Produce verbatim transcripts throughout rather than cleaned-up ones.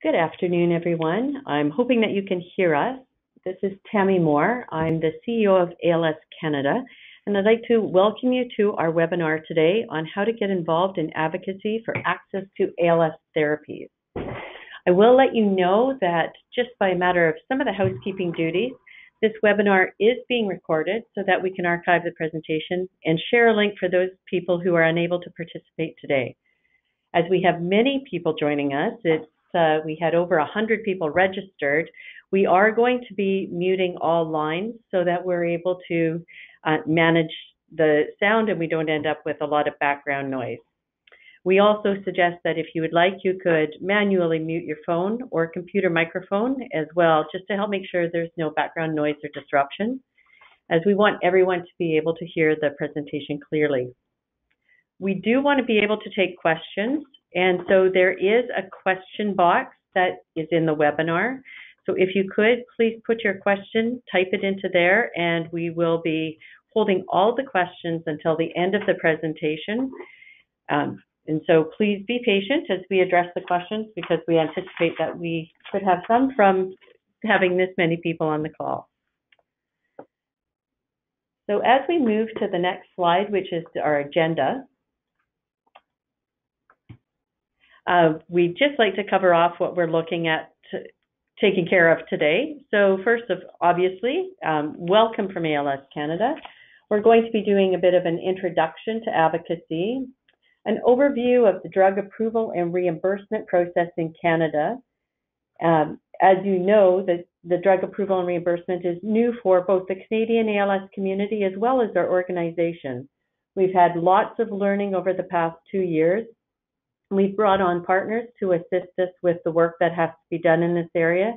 Good afternoon, everyone. I'm hoping that you can hear us. This is Tammy Moore. I'm the C E O of A L S Canada, and I'd like to welcome you to our webinar today on how to get involved in advocacy for access to A L S therapies. I will let you know that just by a matter of some of the housekeeping duties, this webinar is being recorded so that we can archive the presentation and share a link for those people who are unable to participate today. As we have many people joining us, it's Uh, we had over one hundred people registered. We are going to be muting all lines so that we're able to uh, manage the sound and we don't end up with a lot of background noise. We also suggest that if you would like, you could manually mute your phone or computer microphone as well, just to help make sure there's no background noise or disruption, as we want everyone to be able to hear the presentation clearly. We do want to be able to take questions. And so there is a question box that is in the webinar. So if you could, please put your question, type it into there, and we will be holding all the questions until the end of the presentation. Um, and so please be patient as we address the questions, because we anticipate that we could have some from having this many people on the call. So as we move to the next slide, which is our agenda, Uh, we'd just like to cover off what we're looking at taking care of today. So first, of, obviously, um, welcome from A L S Canada. We're going to be doing a bit of an introduction to advocacy, an overview of the drug approval and reimbursement process in Canada. Um, as you know, the, the drug approval and reimbursement is new for both the Canadian A L S community as well as our organization. We've had lots of learning over the past two years. We've brought on partners to assist us with the work that has to be done in this area,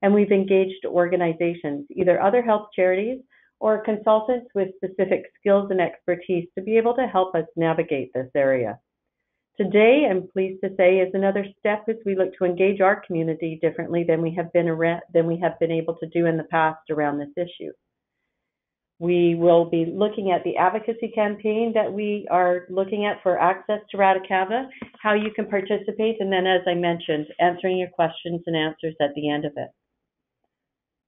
and we've engaged organizations, either other health charities or consultants with specific skills and expertise to be able to help us navigate this area. Today, I'm pleased to say, is another step as we look to engage our community differently than we have been, around, than we have been able to do in the past around this issue. We will be looking at the advocacy campaign that we are looking at for access to Radicava, how you can participate, and then, as I mentioned, answering your questions and answers at the end of it.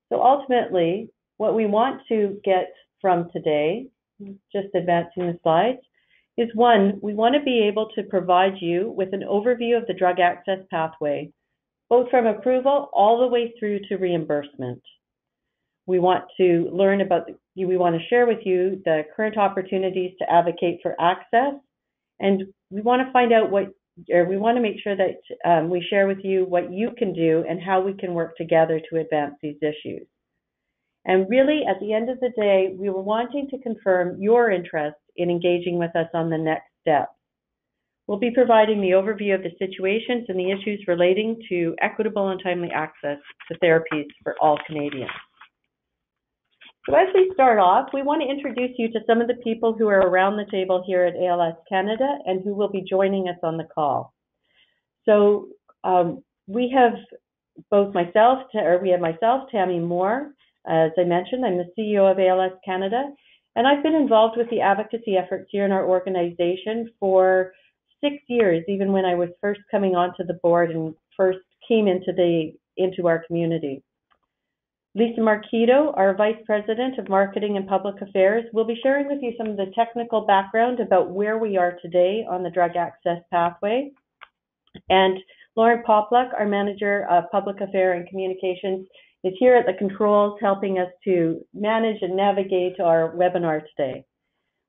So ultimately, what we want to get from today, just advancing the slides, is one, we want to be able to provide you with an overview of the drug access pathway, both from approval all the way through to reimbursement. We want to learn about, we want to share with you the current opportunities to advocate for access, and we want to find out what, or we want to make sure that um, we share with you what you can do and how we can work together to advance these issues. And really, at the end of the day, we were wanting to confirm your interest in engaging with us on the next step. We'll be providing the overview of the situations and the issues relating to equitable and timely access to therapies for all Canadians. So as we start off, we want to introduce you to some of the people who are around the table here at A L S Canada and who will be joining us on the call. So um, we have both myself, or we have myself, Tammy Moore. As I mentioned, I'm the C E O of A L S Canada, and I've been involved with the advocacy efforts here in our organization for six years, even when I was first coming onto the board and first came into the into our community. Lisa Marcato, our Vice President of Marketing and Public Affairs, will be sharing with you some of the technical background about where we are today on the drug access pathway. And Lauren Popluck, our Manager of Public Affairs and Communications, is here at the controls helping us to manage and navigate our webinar today.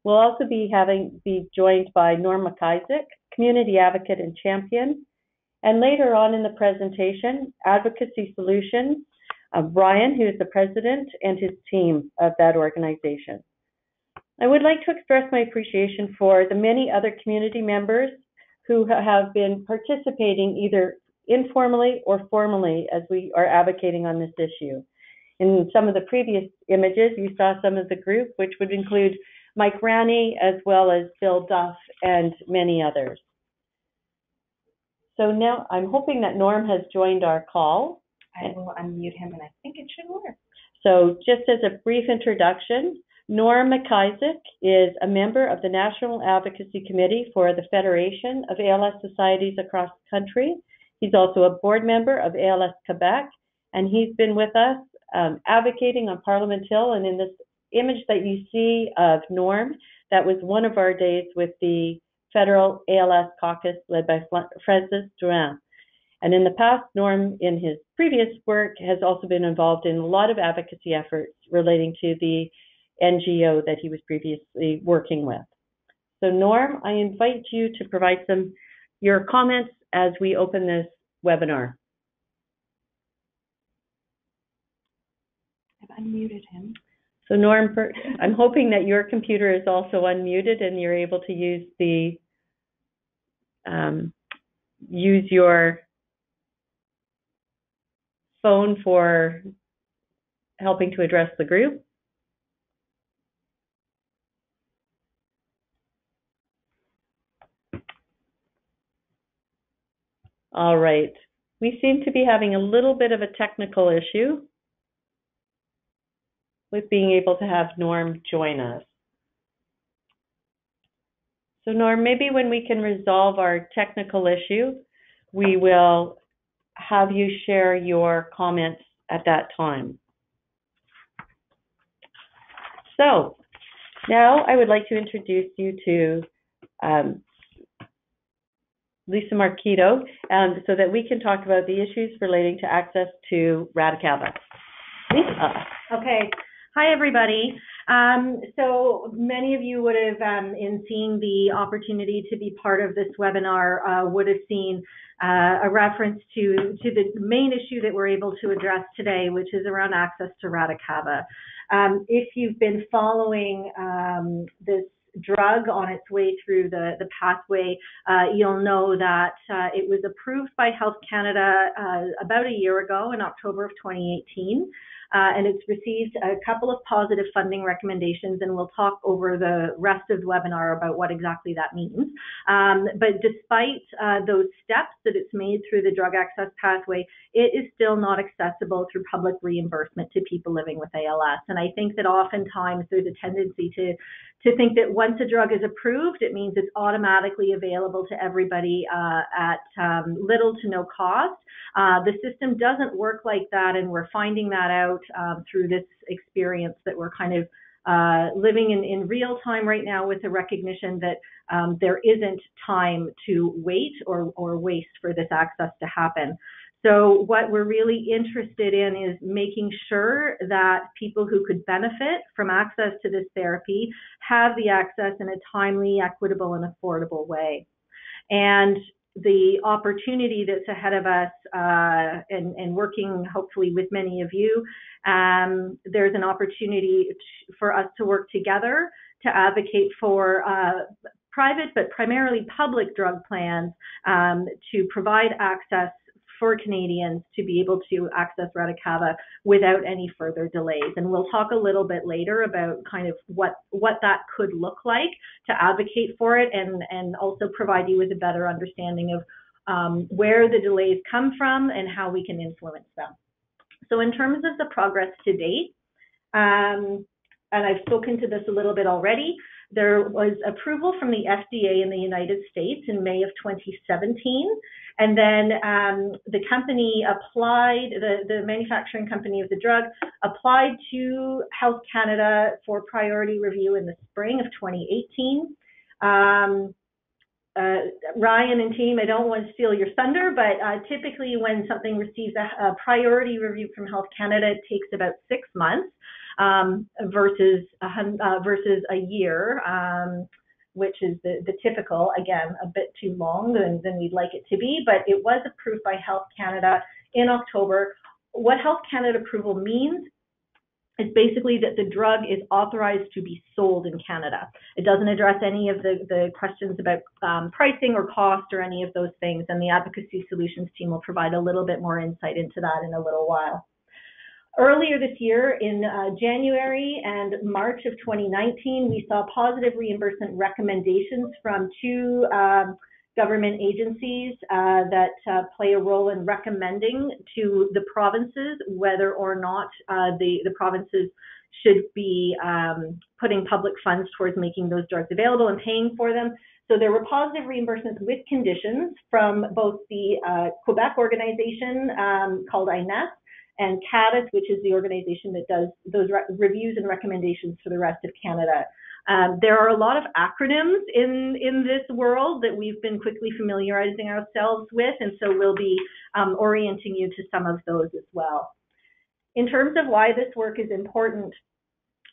We'll also be having be joined by Norm MacIsaac, Community Advocate and Champion. And later on in the presentation, Advocacy Solutions, Uh, Brian, who is the president, and his team of that organization. I would like to express my appreciation for the many other community members who have been participating either informally or formally as we are advocating on this issue. In some of the previous images, you saw some of the group, which would include Mike Rani, as well as Bill Duff, and many others. So now I'm hoping that Norm has joined our call. I will unmute him, and I think it should work. So just as a brief introduction, Norm MacIsaac is a member of the National Advocacy Committee for the Federation of A L S Societies Across the Country. He's also a board member of A L S Quebec, and he's been with us um, advocating on Parliament Hill. And in this image that you see of Norm, that was one of our days with the Federal A L S Caucus led by Francis Drouin. And in the past, Norm, in his previous work, has also been involved in a lot of advocacy efforts relating to the N G O that he was previously working with. So Norm, I invite you to provide some your comments as we open this webinar. I've unmuted him. So Norm, I'm hoping that your computer is also unmuted and you're able to use the um, use your phone for helping to address the group. All right, we seem to be having a little bit of a technical issue with being able to have Norm join us. So Norm, maybe when we can resolve our technical issue, we will have you share your comments at that time. So now I would like to introduce you to um, Lisa Marcato, um, so that we can talk about the issues relating to access to Radicava. Lisa. Okay. Hi, everybody. Um, so many of you would have, um, in seeing the opportunity to be part of this webinar, uh, would have seen uh, a reference to, to the main issue that we're able to address today, which is around access to Radicava. Um, if you've been following um, this drug on its way through the, the pathway, uh, you'll know that uh, it was approved by Health Canada uh, about a year ago in October of twenty eighteen. Uh, and it's received a couple of positive funding recommendations, and we'll talk over the rest of the webinar about what exactly that means. Um, but despite uh, those steps that it's made through the drug access pathway, it is still not accessible through public reimbursement to people living with A L S. And I think that oftentimes there's a tendency to to think that once a drug is approved, it means it's automatically available to everybody uh, at um, little to no cost. Uh, the system doesn't work like that, and we're finding that out Um, through this experience that we're kind of uh, living in, in real time right now, with the recognition that um, there isn't time to wait or, or waste for this access to happen. So what we're really interested in is making sure that people who could benefit from access to this therapy have the access in a timely, equitable, and affordable way. And the opportunity that's ahead of us, uh, and, and working hopefully with many of you, um, there's an opportunity for us to work together to advocate for uh, private but primarily public drug plans um, to provide access for Canadians to be able to access Radicava without any further delays. And we'll talk a little bit later about kind of what, what that could look like to advocate for it, and, and also provide you with a better understanding of um, where the delays come from and how we can influence them. So in terms of the progress to date, um, and I've spoken to this a little bit already, there was approval from the F D A in the United States in May of twenty seventeen. And then um, the company applied, the, the manufacturing company of the drug applied to Health Canada for priority review in the spring of twenty eighteen. Um, Uh, Ryan and team, I don't want to steal your thunder, but uh, typically when something receives a, a priority review from Health Canada, it takes about six months um, versus, a, uh, versus a year, um, which is the, the typical, again, a bit too long than, than we'd like it to be, but it was approved by Health Canada in October. What Health Canada approval means is basically that the drug is authorized to be sold in Canada. It doesn't address any of the, the questions about um, pricing or cost or any of those things, and the Advocacy Solutions team will provide a little bit more insight into that in a little while. Earlier this year, in uh, January and March of twenty nineteen, we saw positive reimbursement recommendations from two um, government agencies uh, that uh, play a role in recommending to the provinces whether or not uh, the, the provinces should be um, putting public funds towards making those drugs available and paying for them. So there were positive reimbursements with conditions from both the uh, Quebec organization um, called I N E S S and CADITS, which is the organization that does those re reviews and recommendations for the rest of Canada. Um, there are a lot of acronyms in, in this world that we've been quickly familiarizing ourselves with, and so we'll be um, orienting you to some of those as well. In terms of why this work is important,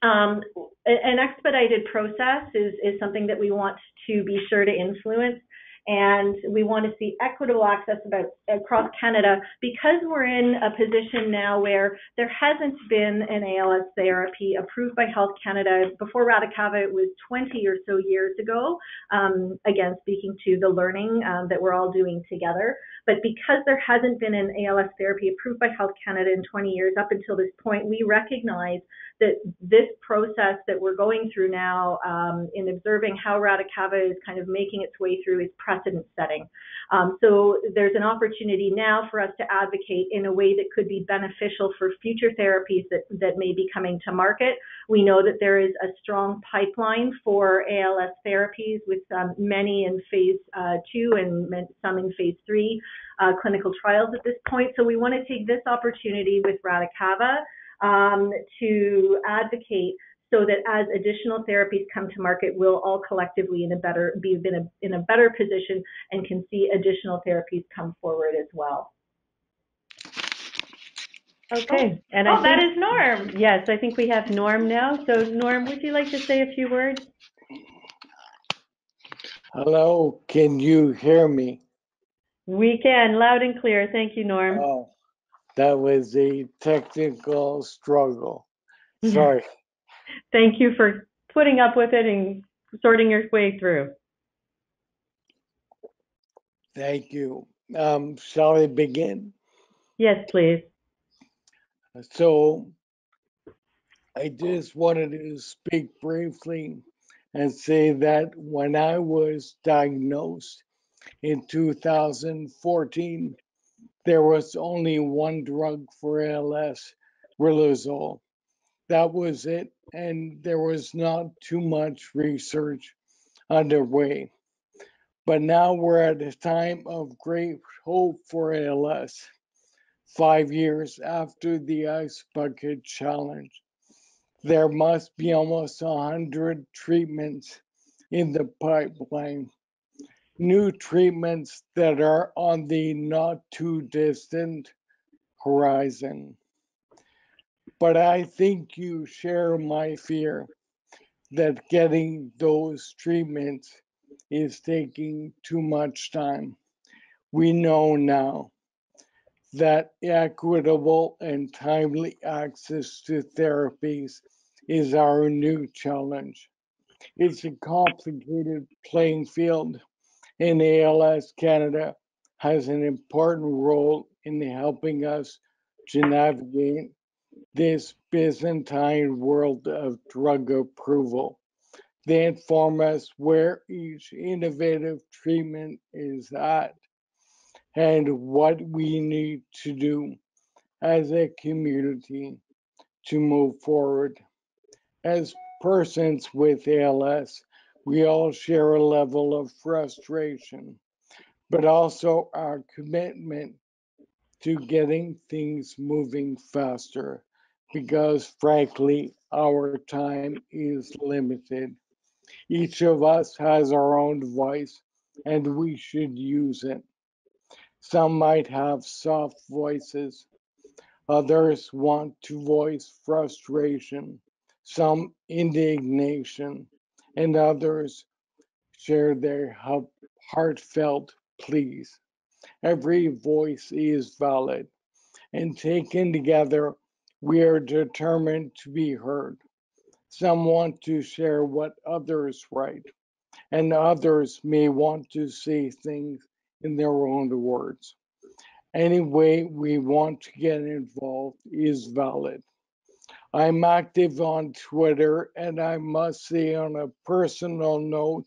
um, an expedited process is, is something that we want to be sure to influence, and we want to see equitable access about, across Canada, because we're in a position now where there hasn't been an A L S therapy approved by Health Canada. Before Radicava, it was twenty or so years ago, um, again, speaking to the learning um, that we're all doing together. But because there hasn't been an A L S therapy approved by Health Canada in twenty years up until this point, we recognize that this process that we're going through now um, in observing how Radicava is kind of making its way through is precedent setting. Um, so there's an opportunity now for us to advocate in a way that could be beneficial for future therapies that, that may be coming to market. We know that there is a strong pipeline for A L S therapies with um, many in phase uh, two and some in phase three uh, clinical trials at this point. So we want to take this opportunity with Radicava Um, to advocate so that as additional therapies come to market, we'll all collectively in a better, be in a, in a better position and can see additional therapies come forward as well. Okay. And oh, I think, that is Norm. Yes, I think we have Norm now. So Norm, would you like to say a few words? Hello, can you hear me? We can, loud and clear. Thank you, Norm. Oh. That was a technical struggle. Sorry. Thank you for putting up with it and sorting your way through. Thank you. Um, shall I begin? Yes, please. So I just wanted to speak briefly and say that when I was diagnosed in two thousand fourteen, there was only one drug for A L S, Rilazole. That was it, and there was not too much research underway. But now we're at a time of great hope for A L S, five years after the Ice Bucket Challenge. There must be almost one hundred treatments in the pipeline. New treatments that are on the not too distant horizon. But I think you share my fear that getting those treatments is taking too much time. We know now that equitable and timely access to therapies is our new challenge. It's a complicated playing field, and A L S Canada has an important role in helping us to navigate this Byzantine world of drug approval. They inform us where each innovative treatment is at and what we need to do as a community to move forward. As persons with A L S, we all share a level of frustration, but also our commitment to getting things moving faster, because frankly, our time is limited. Each of us has our own voice, and we should use it. Some might have soft voices. Others want to voice frustration, some indignation, and others share their heartfelt pleas. Every voice is valid, and taken together, we are determined to be heard. Some want to share what others write, and others may want to say things in their own words. Any way we want to get involved is valid. I'm active on Twitter, and I must say on a personal note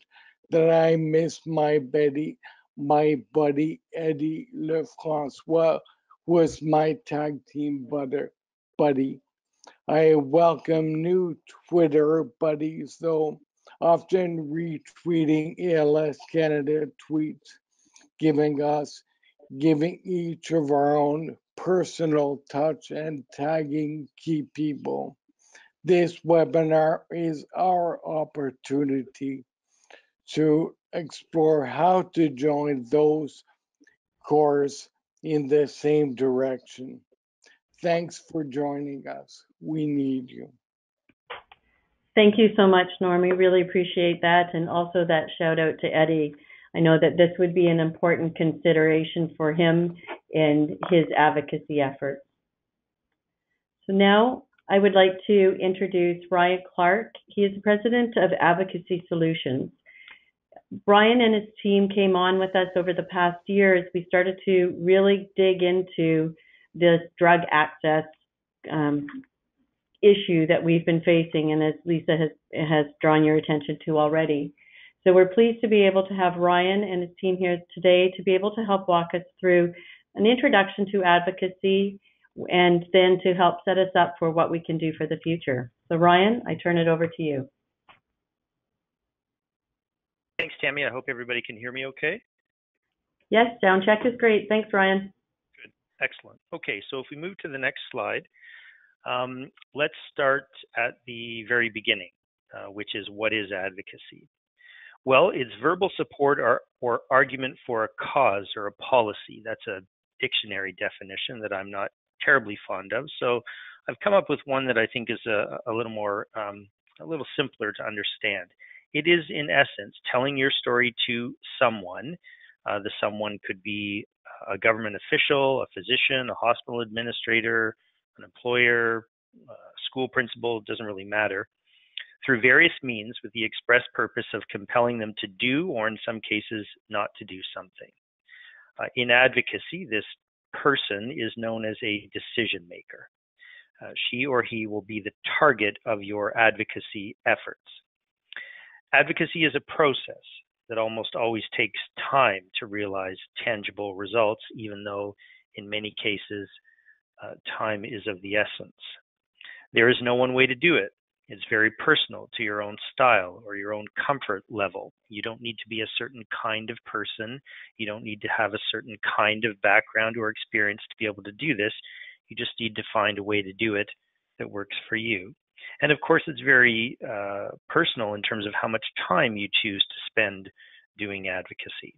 that I miss my buddy, my buddy Eddie Lefrancois, who was my tag team buddy. I welcome new Twitter buddies, though, often retweeting A L S Canada tweets, giving us, giving each of our own personal touch and tagging key people. This webinar is our opportunity to explore how to join those cores in the same direction. Thanks for joining us. We need you. Thank you so much, Norm. We really appreciate that. And also that shout out to Eddie. I know that this would be an important consideration for him in his advocacy efforts. So now I would like to introduce Ryan Clark. He is the president of Advocacy Solutions. Brian and his team came on with us over the past year as we started to really dig into this drug access um, issue that we've been facing, and as Lisa has, has drawn your attention to already. So we're pleased to be able to have Ryan and his team here today to be able to help walk us through an introduction to advocacy and then to help set us up for what we can do for the future. So Ryan, I turn it over to you. Thanks, Tammy. I hope everybody can hear me okay. Yes, sound check is great. Thanks, Ryan. Good. Excellent. Okay, so if we move to the next slide, um, let's start at the very beginning, uh, which is what is advocacy? Well, it's verbal support or, or argument for a cause or a policy. That's a dictionary definition that I'm not terribly fond of. So I've come up with one that I think is a, a little more, um, a little simpler to understand. It is, in essence, telling your story to someone. Uh, the someone could be a government official, a physician, a hospital administrator, an employer, a school principal, doesn't really matter, through various means with the express purpose of compelling them to do, or in some cases, not to do something. Uh, in advocacy, this person is known as a decision maker. Uh, she or he will be the target of your advocacy efforts. Advocacy is a process that almost always takes time to realize tangible results, even though in many cases, uh, time is of the essence. There is no one way to do it. It's very personal to your own style or your own comfort level. You don't need to be a certain kind of person. You don't need to have a certain kind of background or experience to be able to do this. You just need to find a way to do it that works for you. And of course, it's very uh, personal in terms of how much time you choose to spend doing advocacy.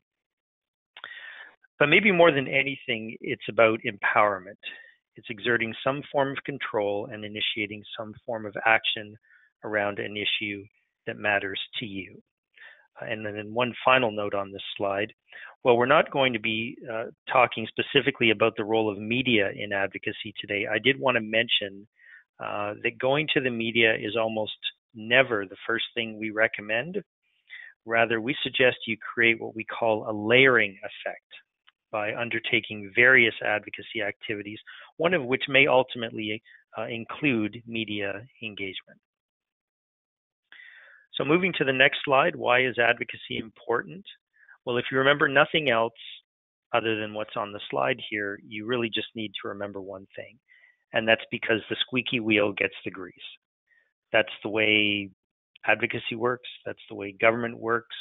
But maybe more than anything, it's about empowerment. It's exerting some form of control and initiating some form of action around an issue that matters to you. And then one final note on this slide. Well, we're not going to be uh, talking specifically about the role of media in advocacy today. I did want to mention uh, that going to the media is almost never the first thing we recommend. Rather, we suggest you create what we call a layering effect by undertaking various advocacy activities, one of which may ultimately uh, include media engagement. So moving to the next slide, why is advocacy important? Well, if you remember nothing else other than what's on the slide here, you really just need to remember one thing, and that's because the squeaky wheel gets the grease. That's the way advocacy works, that's the way government works,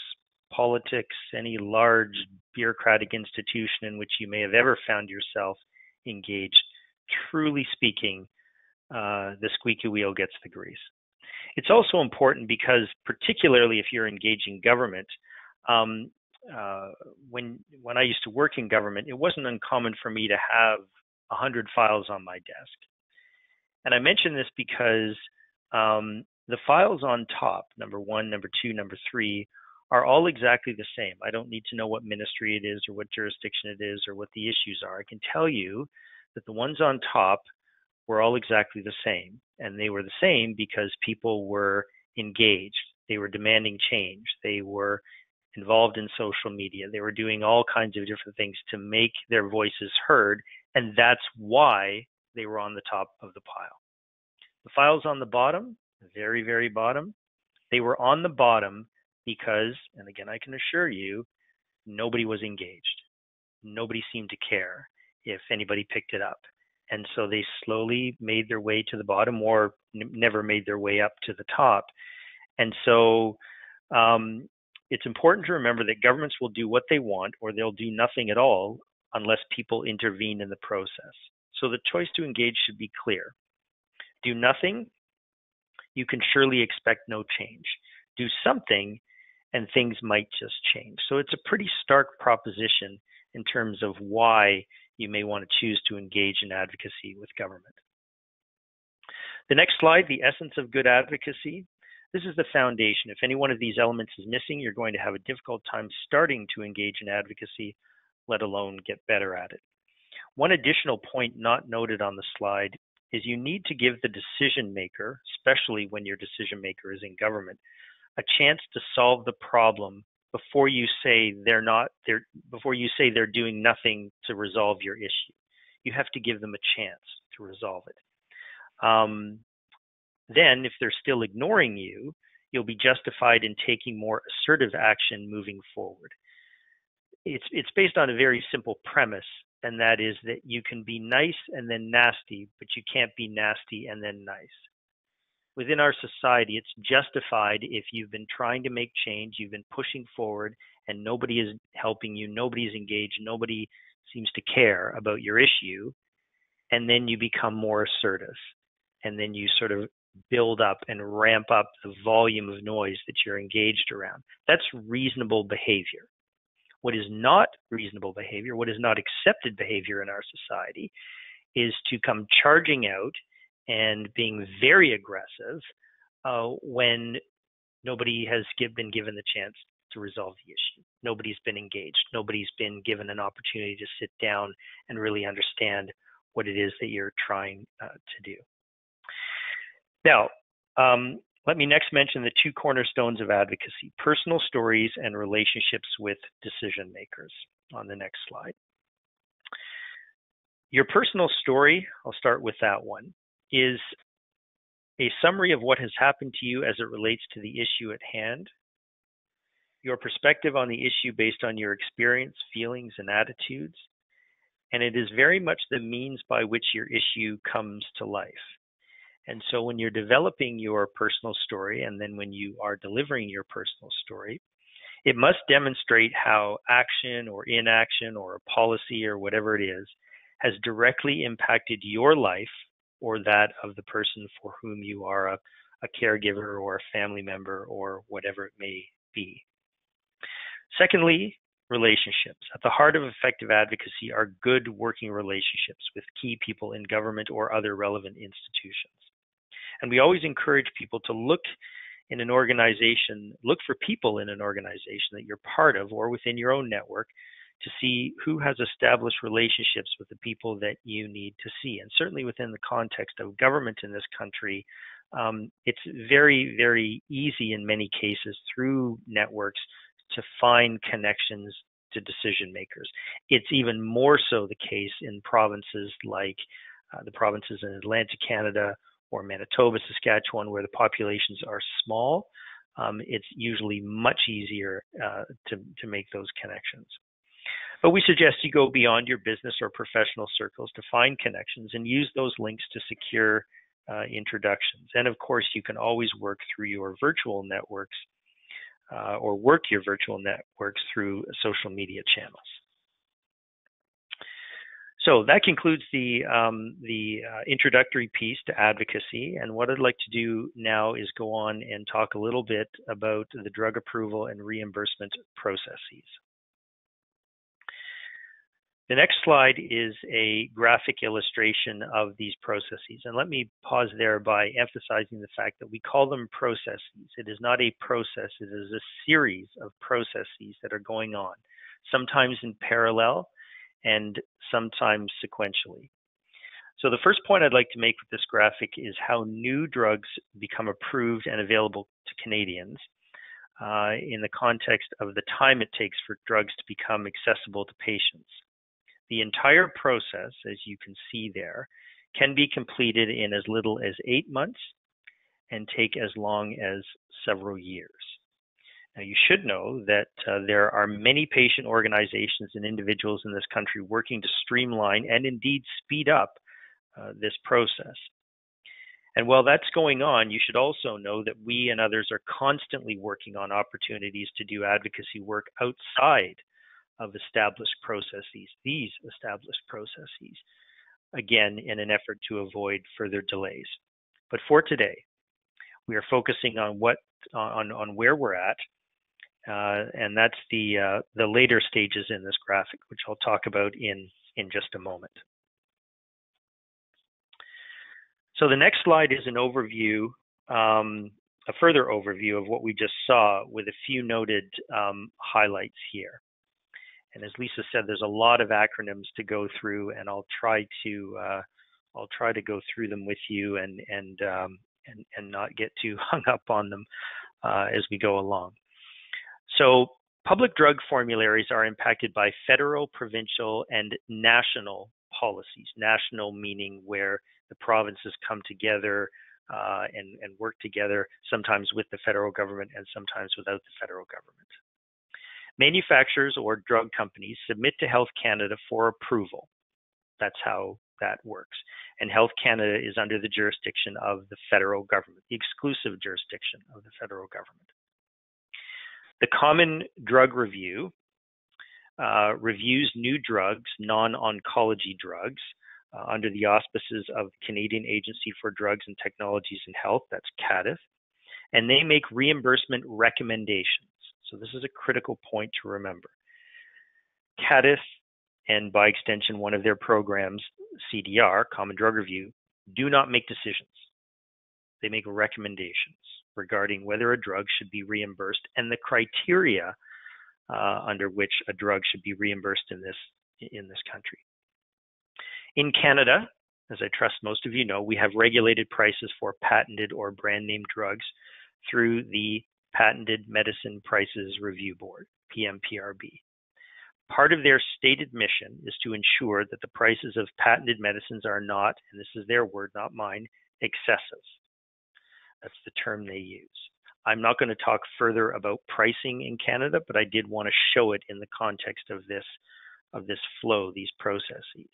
politics, any large bureaucratic institution in which you may have ever found yourself engaged. Truly speaking, uh, the squeaky wheel gets the grease. It's also important because, particularly if you're engaging government, um, uh, when when I used to work in government, it wasn't uncommon for me to have a hundred files on my desk. And I mention this because um, the files on top, number one, number two, number three, are all exactly the same. I don't need to know what ministry it is or what jurisdiction it is or what the issues are. I can tell you that the ones on top were all exactly the same, and they were the same because people were engaged. They were demanding change. They were involved in social media. They were doing all kinds of different things to make their voices heard, and that's why they were on the top of the pile. The files on the bottom, the very, very bottom, they were on the bottom because, and again, I can assure you, nobody was engaged. Nobody seemed to care if anybody picked it up. And so they slowly made their way to the bottom or never made their way up to the top. And so Um, it's important to remember that governments will do what they want, or they'll do nothing at all unless people intervene in the process. So the choice to engage should be clear. Do nothing, you can surely expect no change. Do something, and things might just change. So it's a pretty stark proposition in terms of why you may want to choose to engage in advocacy with government. The next slide, the essence of good advocacy. This is the foundation. If any one of these elements is missing, you're going to have a difficult time starting to engage in advocacy, let alone get better at it. One additional point not noted on the slide is you need to give the decision maker, especially when your decision maker is in government, a chance to solve the problem before you say they're not they're, before you say they're doing nothing to resolve your issue. You have to give them a chance to resolve it. Um, then, if they're still ignoring you, you'll be justified in taking more assertive action moving forward. It's it's based on a very simple premise, and that is that you can be nice and then nasty, but you can't be nasty and then nice. Within our society, it's justified if you've been trying to make change, you've been pushing forward, and nobody is helping you, nobody's engaged, nobody seems to care about your issue, and then you become more assertive, and then you sort of build up and ramp up the volume of noise that you're engaged around. That's reasonable behavior. What is not reasonable behavior, what is not accepted behavior in our society, is to come charging out and being very aggressive uh, when nobody has give, been given the chance to resolve the issue. Nobody's been engaged. Nobody's been given an opportunity to sit down and really understand what it is that you're trying uh, to do. Now, um, let me next mention the two cornerstones of advocacy, personal stories and relationships with decision makers, on the next slide. Your personal story, I'll start with that one, is a summary of what has happened to you as it relates to the issue at hand, your perspective on the issue based on your experience, feelings, and attitudes, and it is very much the means by which your issue comes to life. And so when you're developing your personal story, and then when you are delivering your personal story, it must demonstrate how action or inaction or a policy or whatever it is has directly impacted your life or that of the person for whom you are a, a caregiver or a family member or whatever it may be. Secondly, relationships. At the heart of effective advocacy are good working relationships with key people in government or other relevant institutions. And we always encourage people to look in an organization, look for people in an organization that you're part of or within your own network to see who has established relationships with the people that you need to see. And certainly within the context of government in this country, um, it's very, very easy in many cases through networks to find connections to decision makers. It's even more so the case in provinces like uh, the provinces in Atlantic Canada or Manitoba, Saskatchewan, where the populations are small. Um, it's usually much easier uh, to, to make those connections. But we suggest you go beyond your business or professional circles to find connections and use those links to secure uh, introductions. And of course, you can always work through your virtual networks uh, or work your virtual networks through social media channels. So that concludes the, um, the uh, introductory piece to advocacy. And what I'd like to do now is go on and talk a little bit about the drug approval and reimbursement processes. The next slide is a graphic illustration of these processes. And let me pause there by emphasizing the fact that we call them processes. It is not a process, it is a series of processes that are going on, sometimes in parallel and sometimes sequentially. So the first point I'd like to make with this graphic is how new drugs become approved and available to Canadians. Uh, in the context of the time it takes for drugs to become accessible to patients. The entire process, as you can see there, can be completed in as little as eight months and take as long as several years. Now, you should know that uh, there are many patient organizations and individuals in this country working to streamline and indeed speed up uh, this process. And while that's going on, you should also know that we and others are constantly working on opportunities to do advocacy work outside of established processes, these established processes, again, in an effort to avoid further delays. But for today, we are focusing on what on, on where we're at, uh, and that's the, uh, the later stages in this graphic, which I'll talk about in, in just a moment. So the next slide is an overview, um, a further overview of what we just saw with a few noted um, highlights here. And as Lisa said, there's a lot of acronyms to go through, and I'll try to uh, I'll try to go through them with you and and um, and, and not get too hung up on them uh, as we go along. So public drug formularies are impacted by federal, provincial, and national policies. National meaning where the provinces come together uh, and, and work together, sometimes with the federal government and sometimes without the federal government. Manufacturers or drug companies submit to Health Canada for approval. That's how that works. And Health Canada is under the jurisdiction of the federal government, the exclusive jurisdiction of the federal government. The Common Drug Review uh, reviews new drugs, non-oncology drugs, uh, under the auspices of the Canadian Agency for Drugs and Technologies in Health, that's C A D I T H, and they make reimbursement recommendations. So this is a critical point to remember. C A D I T H, and by extension one of their programs, C D R, Common Drug Review, do not make decisions. They make recommendations regarding whether a drug should be reimbursed and the criteria uh, under which a drug should be reimbursed in this, in this country. In Canada, as I trust most of you know, we have regulated prices for patented or brand name drugs through the Patented Medicine Prices Review Board, P M P R B. Part of their stated mission is to ensure that the prices of patented medicines are not, and this is their word, not mine, excessive. That's the term they use. I'm not going to talk further about pricing in Canada, but I did want to show it in the context of this, of this flow, these processes.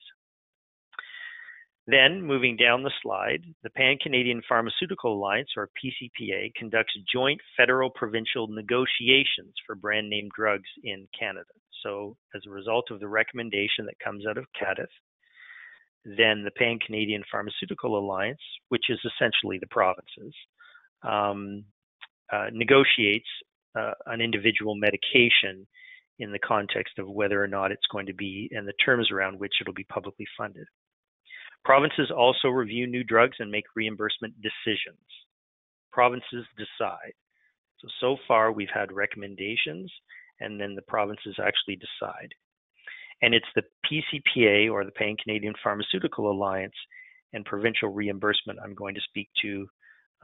Then, moving down the slide, the Pan-Canadian Pharmaceutical Alliance, or P C P A, conducts joint federal-provincial negotiations for brand-name drugs in Canada. So, as a result of the recommendation that comes out of C A D I T H, then the Pan-Canadian Pharmaceutical Alliance, which is essentially the provinces, um, uh, negotiates uh, an individual medication in the context of whether or not it's going to be, and the terms around which it'll be publicly funded. Provinces also review new drugs and make reimbursement decisions. Provinces decide. So, so far we've had recommendations and then the provinces actually decide. And it's the P C P A, or the Pan-Canadian Pharmaceutical Alliance, and provincial reimbursement I'm going to speak to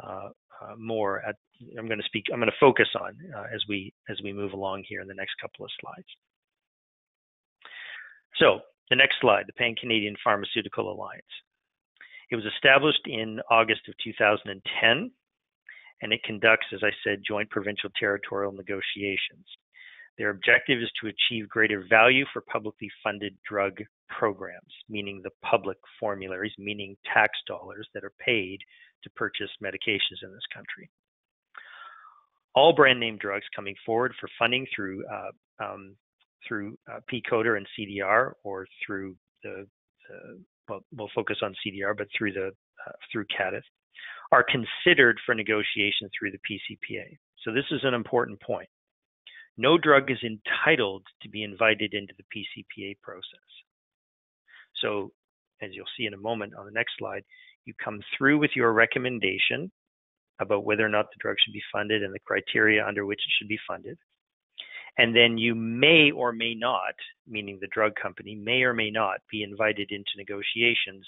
uh, uh, more at, I'm going to speak, I'm going to focus on uh, as we, as we move along here in the next couple of slides. So, the next slide, the Pan-Canadian Pharmaceutical Alliance. It was established in August of two thousand ten, and it conducts, as I said, joint provincial territorial negotiations. Their objective is to achieve greater value for publicly funded drug programs, meaning the public formularies, meaning tax dollars that are paid to purchase medications in this country. All brand name drugs coming forward for funding through uh, um, through uh, P CODER and C D R, or through the, the well, we'll focus on C D R, but through the uh, through C A D I T H, are considered for negotiation through the P C P A. So this is an important point. No drug is entitled to be invited into the P C P A process. So, as you'll see in a moment on the next slide, you come through with your recommendation about whether or not the drug should be funded and the criteria under which it should be funded. And then you may or may not, meaning the drug company, may or may not be invited into negotiations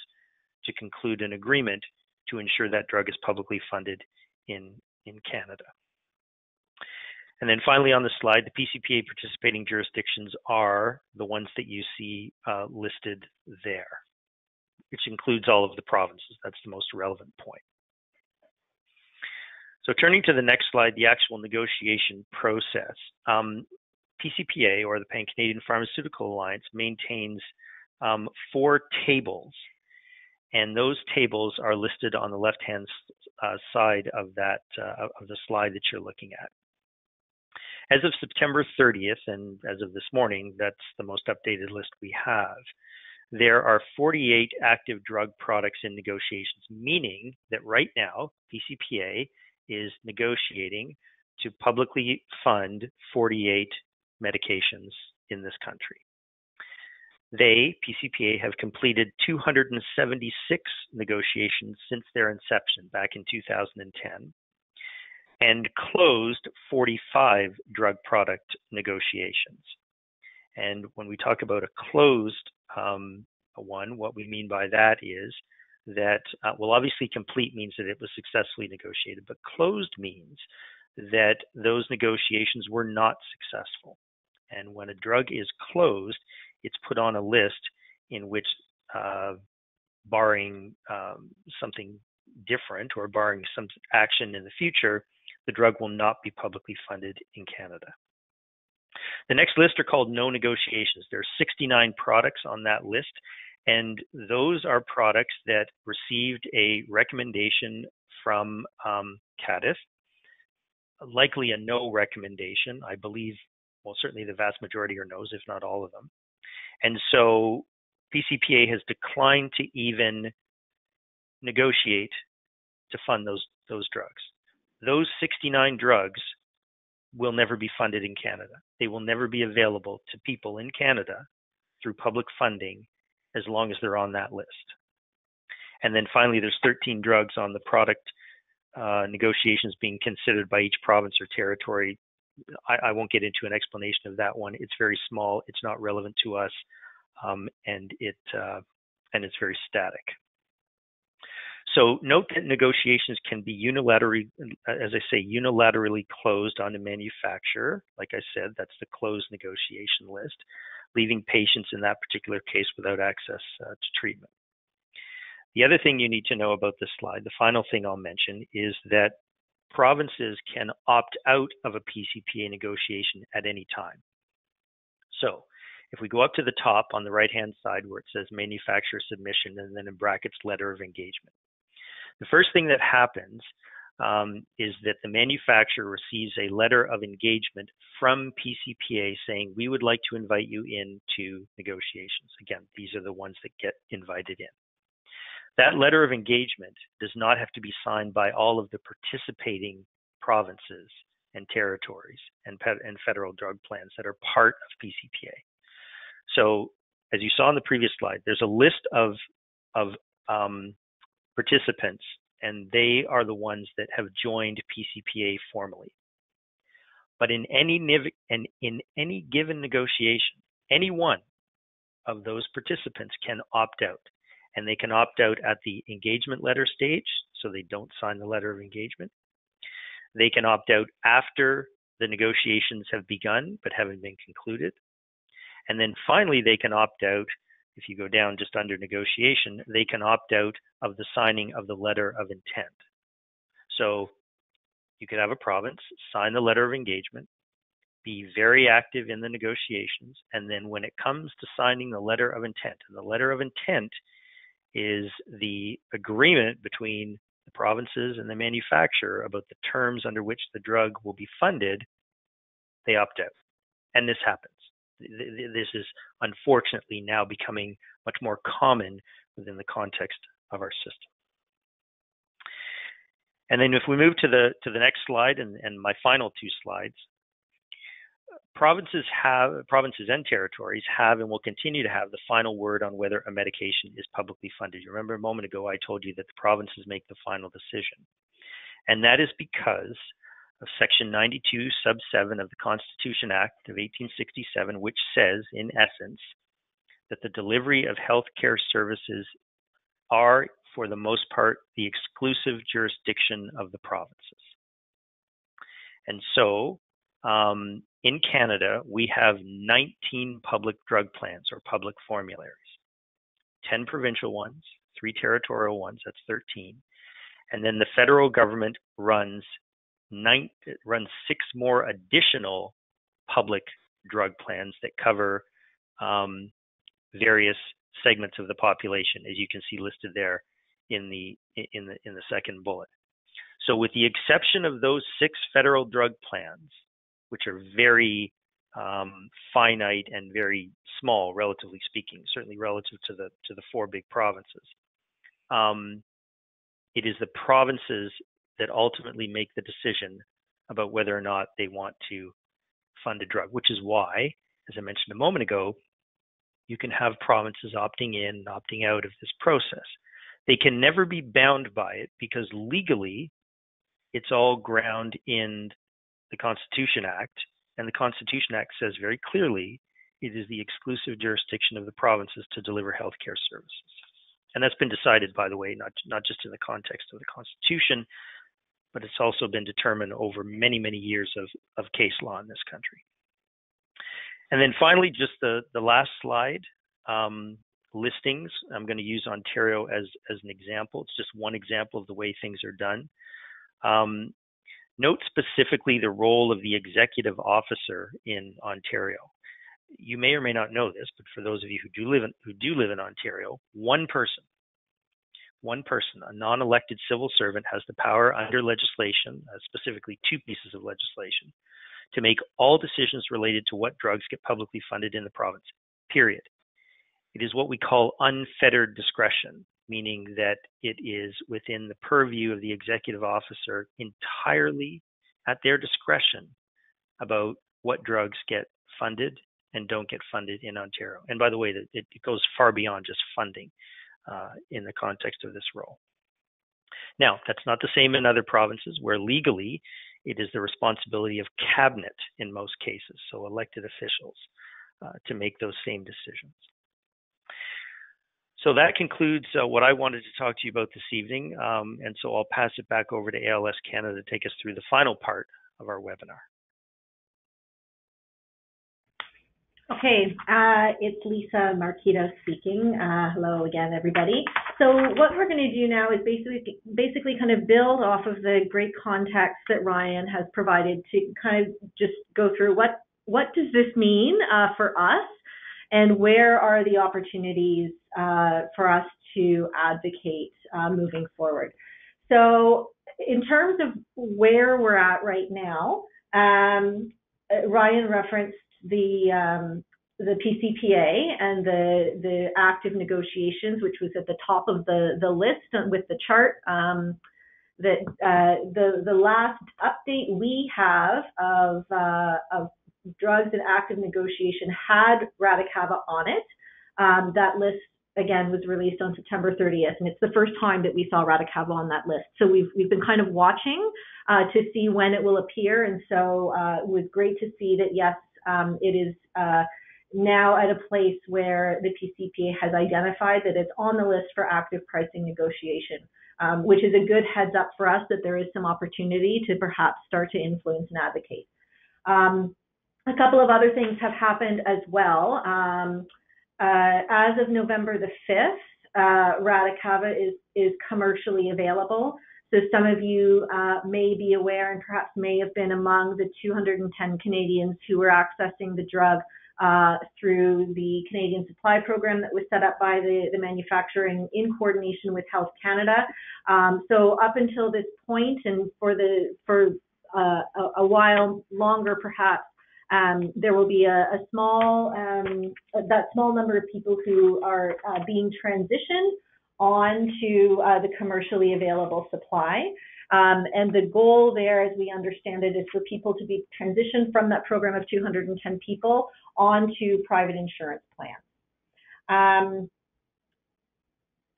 to conclude an agreement to ensure that drug is publicly funded in, in Canada. And then finally on the slide, the P C P A participating jurisdictions are the ones that you see uh, listed there, which includes all of the provinces. That's the most relevant point. So turning to the next slide, the actual negotiation process. Um, P C P A, or the Pan-Canadian Pharmaceutical Alliance, maintains um, four tables And those tables are listed on the left-hand uh, side of that uh, of the slide that you're looking at. As of September thirtieth, and as of this morning, that's the most updated list we have. There are forty-eight active drug products in negotiations, meaning that right now, P C P A is negotiating to publicly fund forty-eight medications in this country. They, P C P A, have completed two hundred seventy-six negotiations since their inception back in two thousand ten and closed forty-five drug product negotiations. And when we talk about a closed um, one, what we mean by that is that, uh, well, obviously complete means that it was successfully negotiated, but closed means that those negotiations were not successful. And when a drug is closed, it's put on a list in which, uh, barring um, something different or barring some action in the future, the drug will not be publicly funded in Canada. The next list are called no negotiations. There are sixty-nine products on that list, and those are products that received a recommendation from um, CADITS, likely a no recommendation. I believe, well, certainly the vast majority are no's, if not all of them. And so P C P A has declined to even negotiate to fund those, those drugs. Those sixty-nine drugs will never be funded in Canada. They will never be available to people in Canada through public funding as long as they're on that list. And then finally, there's thirteen drugs on the product uh, negotiations being considered by each province or territory. I, I won't get into an explanation of that one. It's very small, it's not relevant to us, um, and, it, uh, and it's very static. So note that negotiations can be unilaterally, as I say, unilaterally closed on a manufacturer. Like I said, that's the closed negotiation list, leaving patients in that particular case without access uh, to treatment. The other thing you need to know about this slide, the final thing I'll mention, is that provinces can opt out of a P C P A negotiation at any time. So if we go up to the top on the right-hand side where it says manufacturer submission and then in brackets letter of engagement, the first thing that happens um, is that the manufacturer receives a letter of engagement from P C P A saying, we would like to invite you into negotiations. Again, these are the ones that get invited in. That letter of engagement does not have to be signed by all of the participating provinces and territories and, and federal drug plans that are part of P C P A. So as you saw in the previous slide, there's a list of, of um, participants, and they are the ones that have joined P C P A formally. But in any, and in any given negotiation, any one of those participants can opt out, and they can opt out at the engagement letter stage, so they don't sign the letter of engagement. They can opt out after the negotiations have begun but haven't been concluded. And then finally, they can opt out. If you go down just under negotiation, they can opt out of the signing of the letter of intent. So you could have a province sign the letter of engagement, be very active in the negotiations, and then when it comes to signing the letter of intent, and the letter of intent is the agreement between the provinces and the manufacturer about the terms under which the drug will be funded, they opt out. And this happens. This is unfortunately now becoming much more common within the context of our system. And then if we move to the to the next slide and, and my final two slides, provinces have provinces and territories have and will continue to have the final word on whether a medication is publicly funded. You remember a moment ago I told you that the provinces make the final decision. And that is because of Section ninety-two, Sub seven of the Constitution Act of eighteen sixty-seven, which says, in essence, that the delivery of healthcare services are, for the most part, the exclusive jurisdiction of the provinces. And so, um, in Canada, we have nineteen public drug plans or public formularies, ten provincial ones, three territorial ones, that's thirteen, and then the federal government runs Nine, it runs six more additional public drug plans that cover um, various segments of the population, as you can see listed there in the in the in the second bullet. So with the exception of those six federal drug plans, which are very um, finite and very small, relatively speaking, certainly relative to the to the four big provinces, um, it is the provinces that ultimately make the decision about whether or not they want to fund a drug, which is why, as I mentioned a moment ago, you can have provinces opting in, opting out of this process. They can never be bound by it because legally it's all ground in the Constitution Act, and the Constitution Act says very clearly it is the exclusive jurisdiction of the provinces to deliver healthcare services. And that's been decided, by the way, not, not just in the context of the Constitution, but it's also been determined over many, many years of, of case law in this country. And then finally, just the, the last slide, um, listings. I'm going to use Ontario as, as an example. It's just one example of the way things are done. Um, note specifically the role of the executive officer in Ontario. You may or may not know this, but for those of you who do live in, who do live in Ontario, one person, one person, a non-elected civil servant, has the power under legislation, uh, specifically two pieces of legislation, to make all decisions related to what drugs get publicly funded in the province, period. It is what we call unfettered discretion, meaning that it is within the purview of the executive officer entirely at their discretion about what drugs get funded and don't get funded in Ontario. And by the way, it, it goes far beyond just funding uh, in the context of this role. Now, that's not the same in other provinces where legally it is the responsibility of cabinet in most cases, so elected officials, uh, to make those same decisions. So that concludes uh, what I wanted to talk to you about this evening, um, and so I'll pass it back over to A L S Canada to take us through the final part of our webinar. Okay, uh, it's Lisa Marcato speaking. Uh, hello again, everybody. So what we're going to do now is basically basically kind of build off of the great context that Ryan has provided to kind of just go through what what does this mean uh, for us, and where are the opportunities uh, for us to advocate uh, moving forward. So in terms of where we're at right now, um, Ryan referenced the um, the P C P A and the the active negotiations, which was at the top of the the list with the chart. Um, that uh, the the last update we have of uh, of drugs in active negotiation had Radicava on it. Um, that list again was released on September thirtieth, and it's the first time that we saw Radicava on that list. So we've we've been kind of watching uh, to see when it will appear, and so uh, it was great to see that yes. Um, it is uh, now at a place where the P C P A has identified that it's on the list for active pricing negotiation, um, which is a good heads up for us that there is some opportunity to perhaps start to influence and advocate. Um, a couple of other things have happened as well. Um, uh, as of November the fifth, uh, Radicava is, is commercially available. So some of you uh, may be aware and perhaps may have been among the two hundred and ten Canadians who were accessing the drug uh, through the Canadian Supply Program that was set up by the, the manufacturer in, in coordination with Health Canada. Um, so up until this point and for, the, for uh, a, a while longer perhaps, Um, there will be a, a small, um, that small number of people who are uh, being transitioned on to uh, the commercially available supply. Um, and the goal there, as we understand it, is for people to be transitioned from that program of two hundred and ten people onto private insurance plans. Um,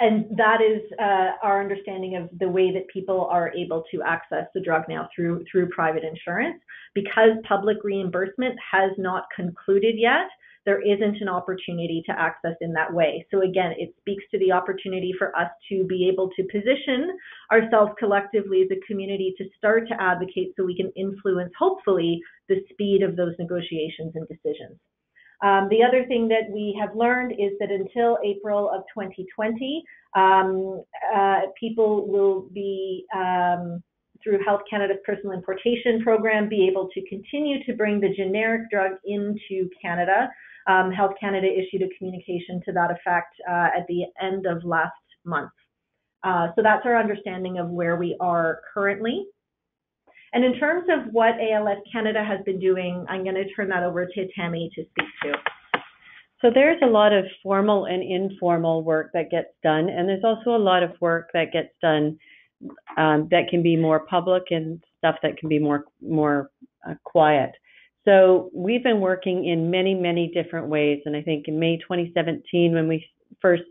and that is uh, our understanding of the way that people are able to access the drug now through, through private insurance. Because public reimbursement has not concluded yet, there isn't an opportunity to access in that way. So again, it speaks to the opportunity for us to be able to position ourselves collectively as a community to start to advocate so we can influence, hopefully, the speed of those negotiations and decisions. Um, the other thing that we have learned is that until April of twenty twenty, um, uh, people will be, um, through Health Canada's personal importation program, be able to continue to bring the generic drug into Canada. um, Health Canada issued a communication to that effect uh, at the end of last month. Uh, so that's our understanding of where we are currently. And in terms of what A L S Canada has been doing, I'm going to turn that over to Tammy to speak to. So there's a lot of formal and informal work that gets done, and there's also a lot of work that gets done um, that can be more public and stuff that can be more, more uh, quiet. So we've been working in many, many different ways, and I think in May twenty seventeen, when we first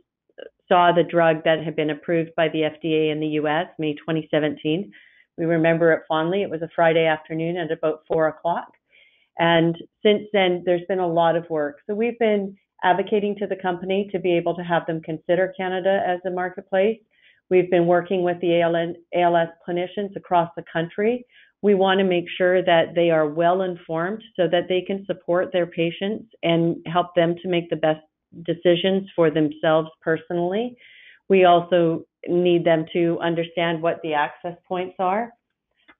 saw the drug that had been approved by the F D A in the U S, May twenty seventeen, we remember it fondly. It was a Friday afternoon at about four o'clock. And since then, there's been a lot of work. So we've been advocating to the company to be able to have them consider Canada as a marketplace. We've been working with the A L S clinicians across the country. We want to make sure that they are well informed so that they can support their patients and help them to make the best decisions for themselves personally. We also need them to understand what the access points are.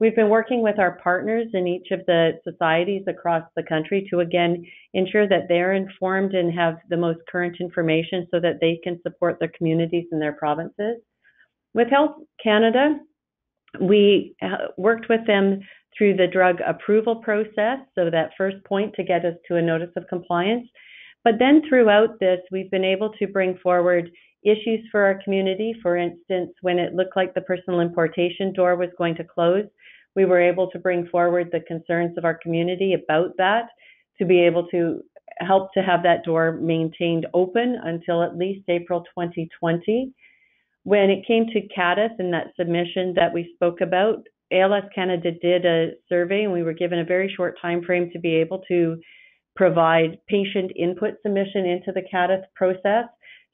We've been working with our partners in each of the societies across the country to, again, ensure that they're informed and have the most current information so that they can support their communities and their provinces. With Health Canada, we worked with them through the drug approval process, so that first point to get us to a notice of compliance. But then throughout this, we've been able to bring forward issues for our community. For instance, when it looked like the personal importation door was going to close, we were able to bring forward the concerns of our community about that to be able to help to have that door maintained open until at least April twenty twenty. When it came to C A D I T S and that submission that we spoke about, A L S Canada did a survey, and we were given a very short time frame to be able to provide patient input submission into the C A D I T S process.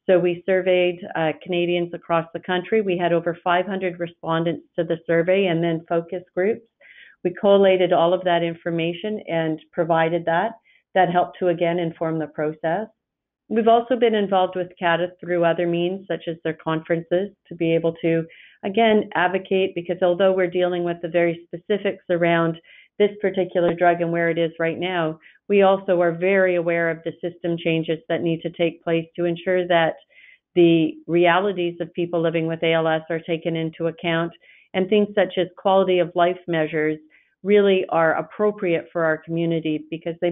So we surveyed uh, Canadians across the country. We had over five hundred respondents to the survey and then focus groups. We collated all of that information and provided that. That helped to, again, inform the process. We've also been involved with C A D I T through other means, such as their conferences, to be able to, again, advocate, because although we're dealing with the very specifics around this particular drug and where it is right now, we also are very aware of the system changes that need to take place to ensure that the realities of people living with A L S are taken into account, and things such as quality of life measures really are appropriate for our community, because they,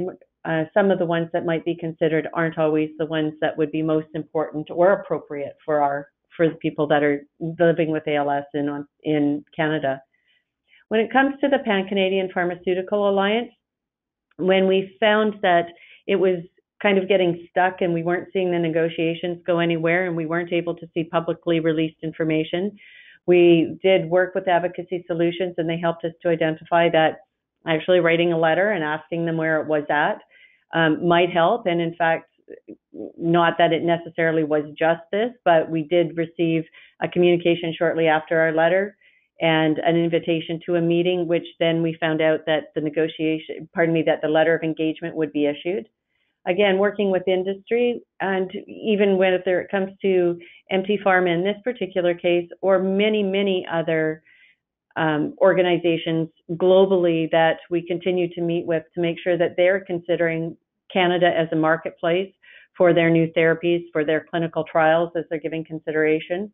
uh, some of the ones that might be considered aren't always the ones that would be most important or appropriate for our for the people that are living with A L S in, in Canada. When it comes to the Pan-Canadian Pharmaceutical Alliance, when we found that it was kind of getting stuck and we weren't seeing the negotiations go anywhere and we weren't able to see publicly released information, we did work with Advocacy Solutions, and they helped us to identify that actually writing a letter and asking them where it was at um, might help. And in fact, not that it necessarily was just this, but we did receive a communication shortly after our letter and an invitation to a meeting, which then we found out that the negotiation, pardon me, that the letter of engagement would be issued. Again, working with industry, and even when if there, it comes to M T Pharma in this particular case, or many, many other um, organizations globally that we continue to meet with to make sure that they're considering Canada as a marketplace for their new therapies, for their clinical trials as they're giving consideration.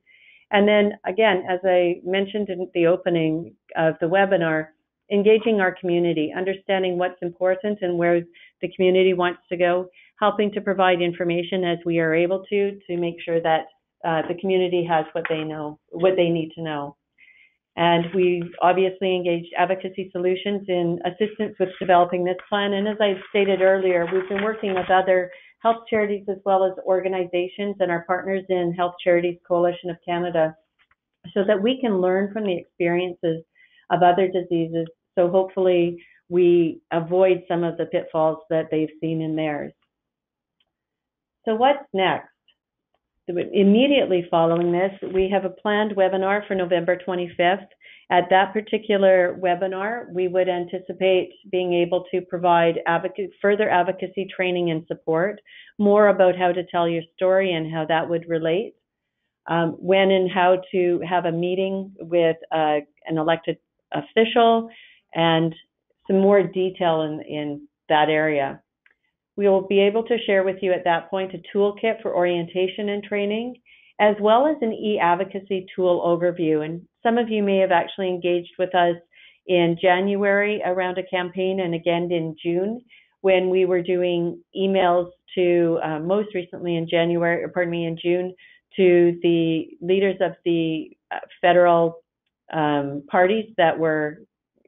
And then, again, as I mentioned in the opening of the webinar, engaging our community, understanding what's important and where the community wants to go, helping to provide information as we are able to, to make sure that uh, the community has what they know, what they need to know. And we obviously engaged Advocacy Solutions in assistance with developing this plan. And as I stated earlier, we've been working with other health charities as well as organizations and our partners in Health Charities Coalition of Canada so that we can learn from the experiences of other diseases. So hopefully we avoid some of the pitfalls that they've seen in theirs. So what's next? Immediately following this, we have a planned webinar for November twenty-fifth. At that particular webinar, we would anticipate being able to provide advocate, further advocacy training and support, more about how to tell your story and how that would relate, um, when and how to have a meeting with uh, an elected official, and some more detail in, in that area. We will be able to share with you at that point a toolkit for orientation and training, as well as an e-advocacy tool overview. And some of you may have actually engaged with us in January around a campaign, and again in June when we were doing emails to, uh, most recently in January, or pardon me, in June, to the leaders of the federal um, parties that were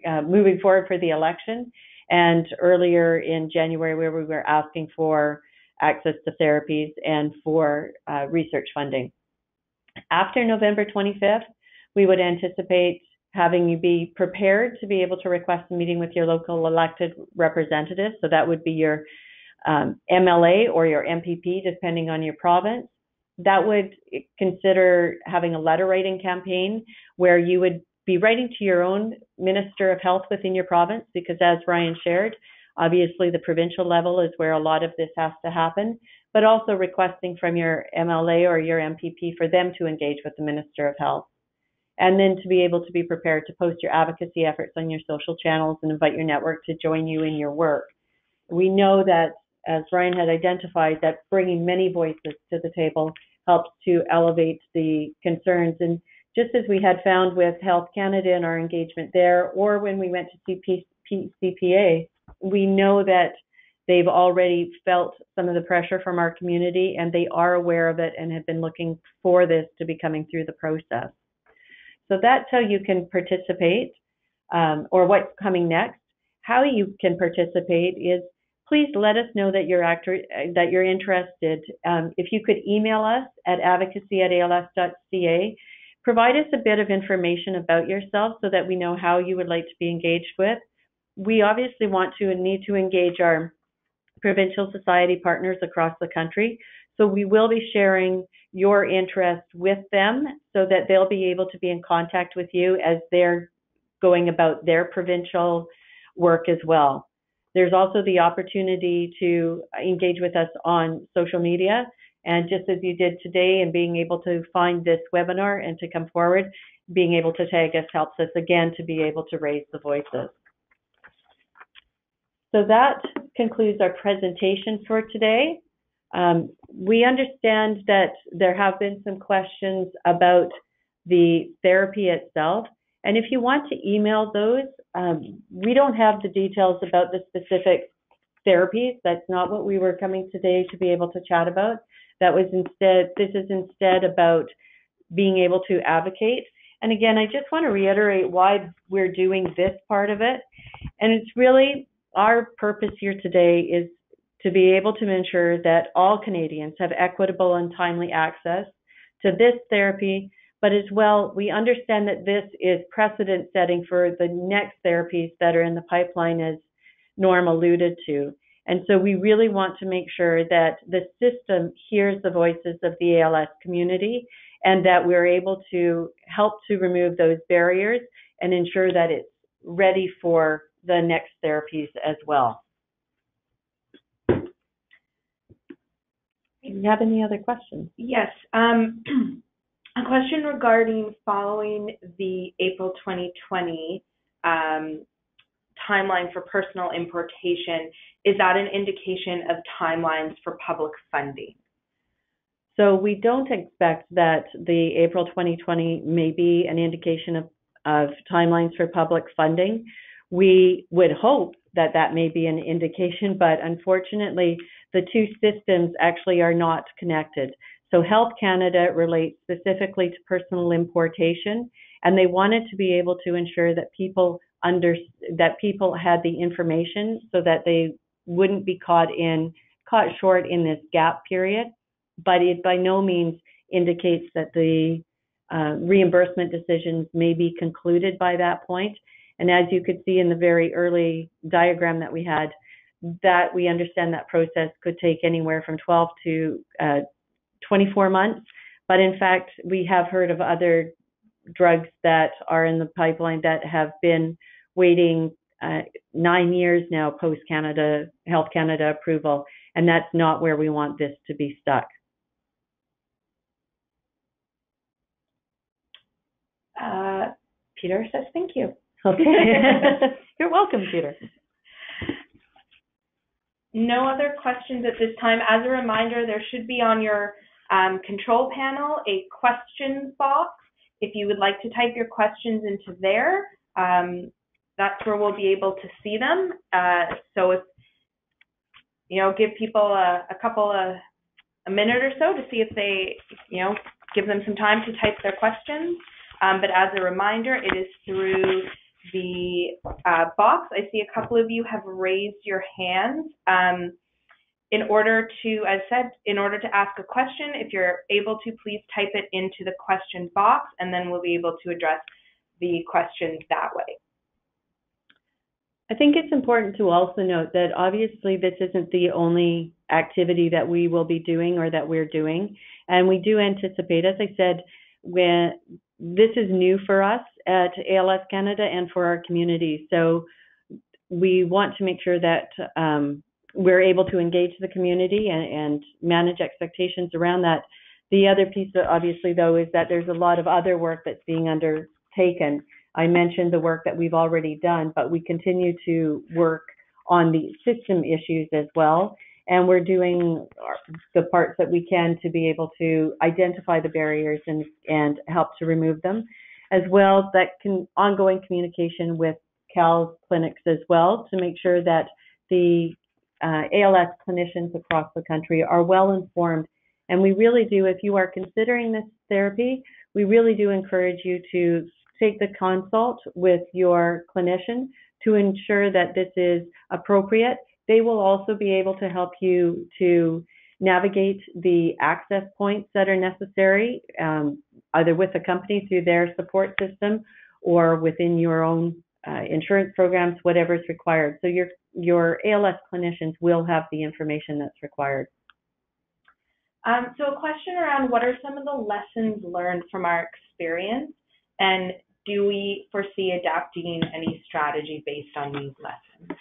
uh, moving forward for the election. And earlier in January, where we were asking for access to therapies and for uh, research funding. After November twenty-fifth, we would anticipate having you be prepared to be able to request a meeting with your local elected representative. So that would be your um, M L A or your M P P, depending on your province. That would consider having a letter writing campaign where you would be writing to your own Minister of Health within your province, because as Ryan shared, obviously the provincial level is where a lot of this has to happen, but also requesting from your M L A or your M P P for them to engage with the Minister of Health. And then to be able to be prepared to post your advocacy efforts on your social channels and invite your network to join you in your work. We know that, as Ryan had identified, that bringing many voices to the table helps to elevate the concerns. And just as we had found with Health Canada and our engagement there, or when we went to see P C P A, we know that they've already felt some of the pressure from our community, and they are aware of it and have been looking for this to be coming through the process. So that's how you can participate, um, or what's coming next. How you can participate is, please let us know that you're, actor, that you're interested. Um, if you could email us at advocacy at A L S dot C A, provide us a bit of information about yourself so that we know how you would like to be engaged with. We obviously want to and need to engage our provincial society partners across the country. So we will be sharing your interest with them so that they'll be able to be in contact with you as they're going about their provincial work as well. There's also the opportunity to engage with us on social media. And just as you did today, and being able to find this webinar and to come forward, being able to tag us helps us again to be able to raise the voices. So that concludes our presentation for today. Um, we understand that there have been some questions about the therapy itself. And if you want to email those, um, we don't have the details about the specific therapies. That's not what we were coming today to be able to chat about. That was instead, this is instead about being able to advocate. And again, I just want to reiterate why we're doing this part of it. And it's really our purpose here today is to be able to ensure that all Canadians have equitable and timely access to this therapy, but as well, we understand that this is precedent setting for the next therapies that are in the pipeline, as Norm alluded to. And so we really want to make sure that the system hears the voices of the A L S community and that we're able to help to remove those barriers and ensure that it's ready for the next therapies as well. Do you have any other questions? Yes. Um, a question regarding following the April twenty twenty um, timeline for personal importation. Is that an indication of timelines for public funding? So we don't expect that the April twenty twenty may be an indication of, of timelines for public funding. We would hope that that may be an indication, but unfortunately, the two systems actually are not connected. So Health Canada relates specifically to personal importation, and they wanted to be able to ensure that people under, that people had the information so that they wouldn't be caught in caught short in this gap period. But it by no means indicates that the uh, reimbursement decisions may be concluded by that point. And as you could see in the very early diagram that we had, that we understand that process could take anywhere from twelve to twenty-four months. But in fact, we have heard of other drugs that are in the pipeline that have been waiting uh, nine years now post Canada Health Canada approval. And that's not where we want this to be stuck. Uh, Peter says, thank you. Okay. You're welcome, Peter. no other questions at this time. As a reminder, there should be on your um, control panel a questions box. If you would like to type your questions into there, um, that's where we'll be able to see them. Uh, so if you know, give people a, a couple of a minute or so to see if they, you know, give them some time to type their questions. Um, but as a reminder, it is through the uh, box. I see a couple of you have raised your hands. Um, in order to, as said, in order to ask a question, if you're able to, please type it into the question box, and then we'll be able to address the questions that way. I think it's important to also note that obviously this isn't the only activity that we will be doing or that we're doing. And we do anticipate, as I said, when this is new for us at A L S Canada and for our community. So we want to make sure that um, we're able to engage the community and, and manage expectations around that. The other piece, obviously, though, is that there's a lot of other work that's being undertaken. I mentioned the work that we've already done, but we continue to work on the system issues as well. And we're doing the parts that we can to be able to identify the barriers and, and help to remove them. As well, that can ongoing communication with C A L clinics as well to make sure that the uh, A L S clinicians across the country are well informed. And we really do, if you are considering this therapy, we really do encourage you to take the consult with your clinician to ensure that this is appropriate. They will also be able to help you to navigate the access points that are necessary, um, either with the company through their support system or within your own uh, insurance programs, whatever is required. So your, your A L S clinicians will have the information that's required. Um, so a question around what are some of the lessons learned from our experience, and do we foresee adapting any strategy based on these lessons?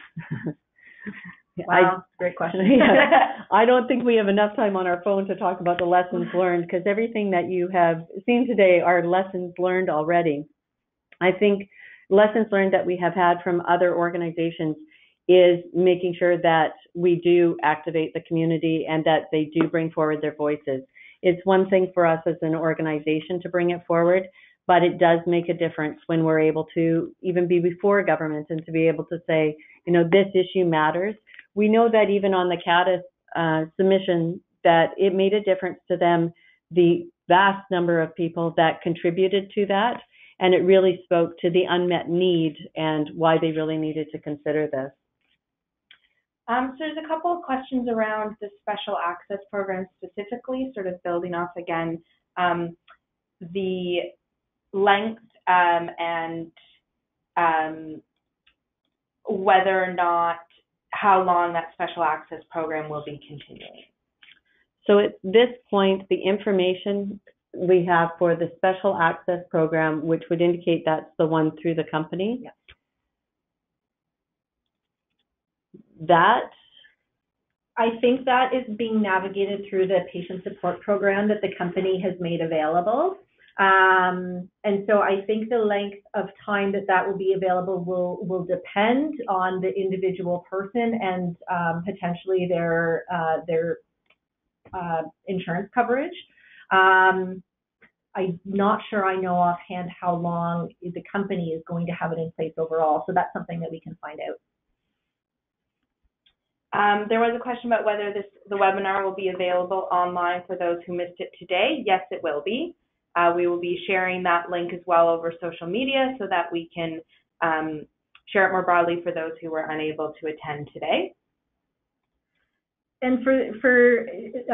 Wow, I, great question. Yeah. I don't think we have enough time on our phone to talk about the lessons learned, because everything that you have seen today are lessons learned already. I think lessons learned that we have had from other organizations is making sure that we do activate the community and that they do bring forward their voices. It's one thing for us as an organization to bring it forward, but it does make a difference when we're able to even be before government and to be able to say, you know, this issue matters. We know that even on the C A D I T S uh, submission, that it made a difference to them, the vast number of people that contributed to that, and it really spoke to the unmet need and why they really needed to consider this. Um, so there's a couple of questions around the special access program specifically, sort of building off again um, the length um, and um, whether or not how long that special access program will be continuing. So at this point, the information we have for the special access program, which would indicate that's the one through the company, yeah. that I think that is being navigated through the patient support program that the company has made available. Um, and so I think the length of time that that will be available will, will depend on the individual person and um, potentially their, uh, their uh, insurance coverage. Um, I'm not sure I know offhand how long the company is going to have it in place overall, so that's something that we can find out. Um, there was a question about whether this, the webinar will be available online for those who missed it today. Yes, it will be. Uh, we will be sharing that link as well over social media so that we can um, share it more broadly for those who were unable to attend today. And for for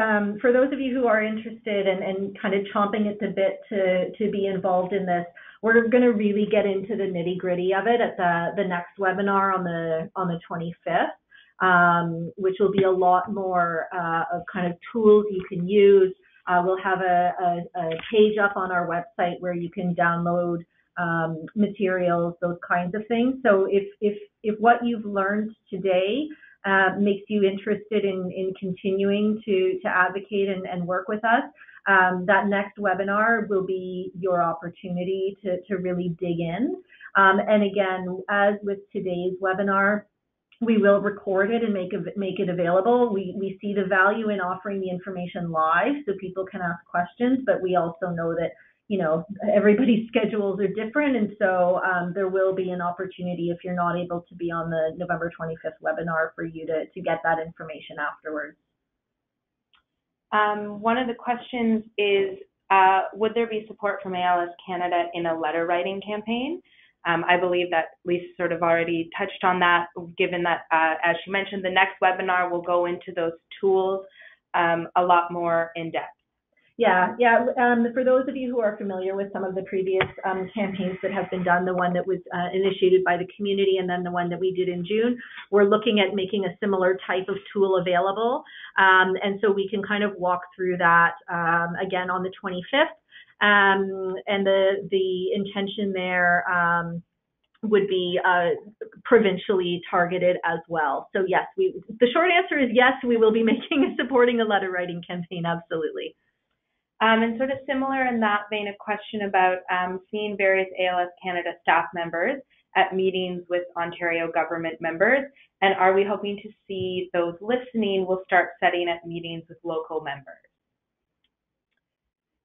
um, for those of you who are interested and, and kind of chomping at the bit to, to be involved in this, we're going to really get into the nitty gritty of it at the, the next webinar on the on the twenty-fifth. Um, which will be a lot more uh, of kind of tools you can use. Uh, we'll have a, a, a page up on our website where you can download um, materials, those kinds of things. So if, if, if what you've learned today uh, makes you interested in, in continuing to, to advocate and, and work with us, um, that next webinar will be your opportunity to, to really dig in. Um, and again, as with today's webinar, We will record it and make it, make it available. We, we see the value in offering the information live so people can ask questions, but we also know that, you know, everybody's schedules are different. And so um, there will be an opportunity if you're not able to be on the November twenty-fifth webinar for you to, to get that information afterwards. Um, one of the questions is, uh, would there be support from A L S Canada in a letter writing campaign? Um, I believe that Lisa sort of already touched on that, given that, uh, as she mentioned, the next webinar will go into those tools um, a lot more in depth. Yeah, yeah. Um, for those of you who are familiar with some of the previous um, campaigns that have been done, the one that was uh, initiated by the community and then the one that we did in June, we're looking at making a similar type of tool available. Um, and so we can kind of walk through that um, again on the twenty-fifth. Um, and the the intention there um, would be uh, provincially targeted as well. So yes, we, the short answer is yes, we will be making supporting a letter writing campaign, absolutely. Um, and sort of similar in that vein, a question about um, seeing various A L S Canada staff members at meetings with Ontario government members, and are we hoping to see those listening will start setting up meetings with local members?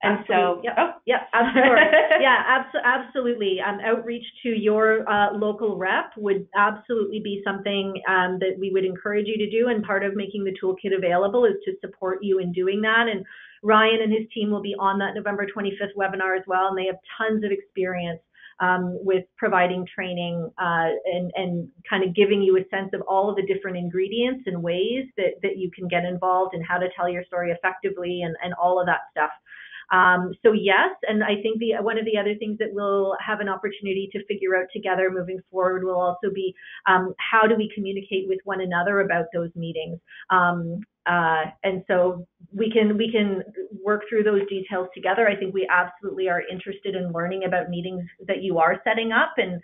And absolutely. So, yep. Oh, yep. Absolutely. yeah, abso absolutely. Um, outreach to your uh, local rep would absolutely be something um, that we would encourage you to do. And part of making the toolkit available is to support you in doing that. And Ryan and his team will be on that November twenty-fifth webinar as well. And they have tons of experience um, with providing training uh, and, and kind of giving you a sense of all of the different ingredients and ways that, that you can get involved and how to tell your story effectively and, and all of that stuff. Um, so yes, and I think the one of the other things that we'll have an opportunity to figure out together moving forward will also be um, how do we communicate with one another about those meetings. Um, uh, and so we can we can work through those details together. I think we absolutely are interested in learning about meetings that you are setting up and,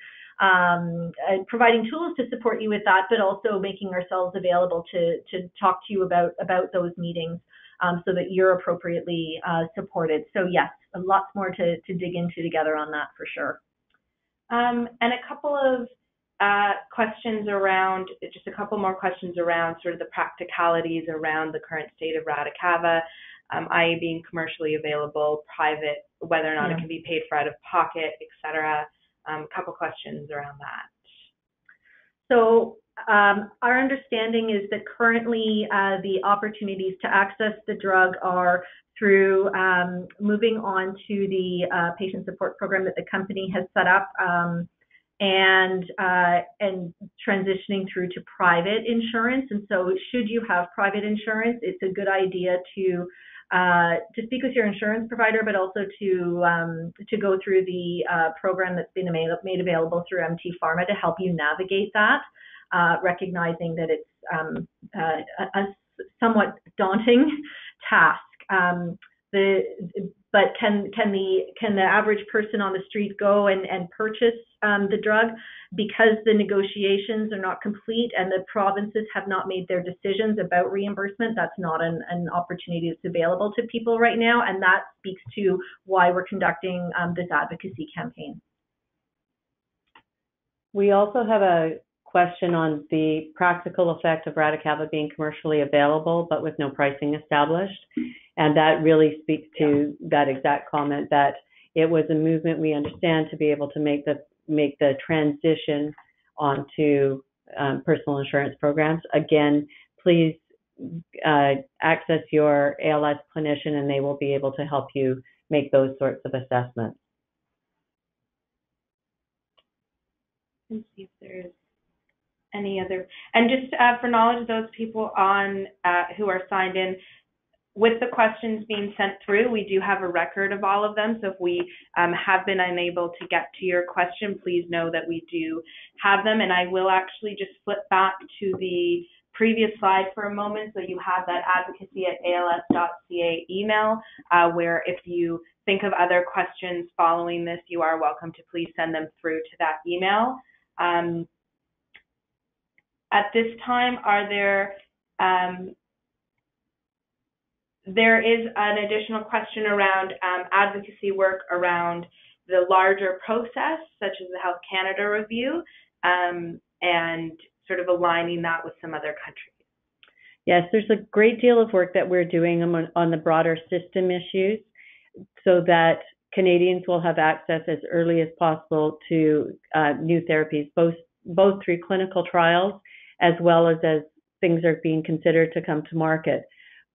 um, and providing tools to support you with that, but also making ourselves available to to talk to you about about those meetings. Um, so that you're appropriately uh, supported. So yes, lots more to, to dig into together on that for sure. Um, and a couple of uh, questions around, just a couple more questions around sort of the practicalities around the current state of Radicava, um, that is being commercially available, private, whether or not yeah. it can be paid for out of pocket, et cetera. Um, a couple questions around that. So. Um, our understanding is that currently uh, the opportunities to access the drug are through um, moving on to the uh, patient support program that the company has set up um, and uh, and transitioning through to private insurance. And so should you have private insurance, it's a good idea to uh, to speak with your insurance provider, but also to um, to go through the uh, program that's been made, made available through M T Pharma to help you navigate that. Uh, recognizing that it's um, uh, a, a somewhat daunting task. Um, the, but can can the can the average person on the street go and and purchase um, the drug? Because the negotiations are not complete and the provinces have not made their decisions about reimbursement, that's not an, an opportunity that's available to people right now, and that speaks to why we're conducting um, this advocacy campaign. We also have a question on the practical effect of Radicava being commercially available, but with no pricing established. And that really speaks to yeah. that exact comment that it was a movement we understand to be able to make the, make the transition onto um, personal insurance programs. Again, please uh, access your A L S clinician and they will be able to help you make those sorts of assessments. Let's see if there is any other, and just uh, for knowledge of those people on uh, who are signed in, with the questions being sent through, we do have a record of all of them. So if we um, have been unable to get to your question, please know that we do have them. And I will actually just flip back to the previous slide for a moment. So you have that advocacy at A L S dot C A email uh, where if you think of other questions following this, you are welcome to please send them through to that email. Um, At this time, are there, um, there is an additional question around um, advocacy work around the larger process, such as the Health Canada review, um, and sort of aligning that with some other countries? Yes, there's a great deal of work that we're doing on, on the broader system issues so that Canadians will have access as early as possible to uh, new therapies, both both through clinical trials as well as as things are being considered to come to market.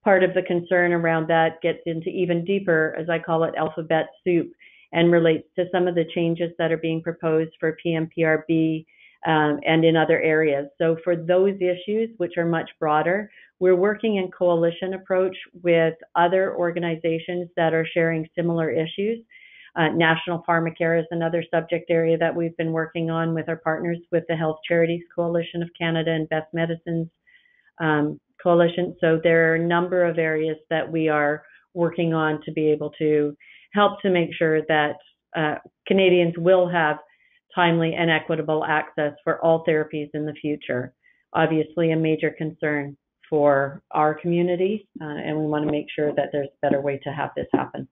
Part of the concern around that gets into even deeper, as I call it, alphabet soup, and relates to some of the changes that are being proposed for P M P R B um, and in other areas. So for those issues, which are much broader, we're working in coalition approach with other organizations that are sharing similar issues. Uh, National PharmaCare is another subject area that we've been working on with our partners with the Health Charities Coalition of Canada and Best Medicines um, Coalition. So there are a number of areas that we are working on to be able to help to make sure that uh, Canadians will have timely and equitable access for all therapies in the future. Obviously a major concern for our community, uh, and we want to make sure that there's a better way to have this happen.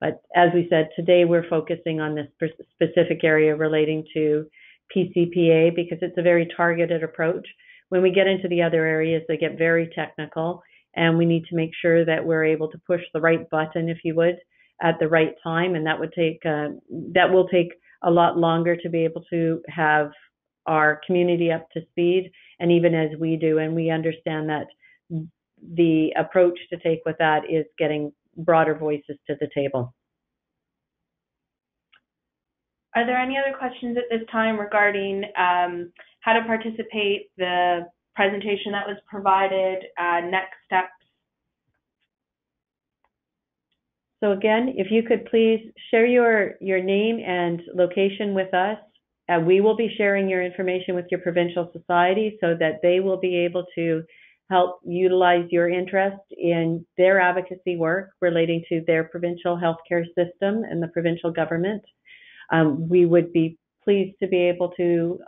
But as we said, today we're focusing on this specific area relating to P C P A because it's a very targeted approach. When we get into the other areas, they get very technical, and we need to make sure that we're able to push the right button, if you would, at the right time, and that would take uh, that will take a lot longer to be able to have our community up to speed, and even as we do, and we understand that the approach to take with that is getting broader voices to the table. Are there any other questions at this time regarding um, how to participate, the presentation that was provided, uh, next steps? So again, if you could please share your, your name and location with us. Uh, we will be sharing your information with your provincial society so that they will be able to help utilize your interest in their advocacy work relating to their provincial healthcare system and the provincial government. Um, we would be pleased to be able to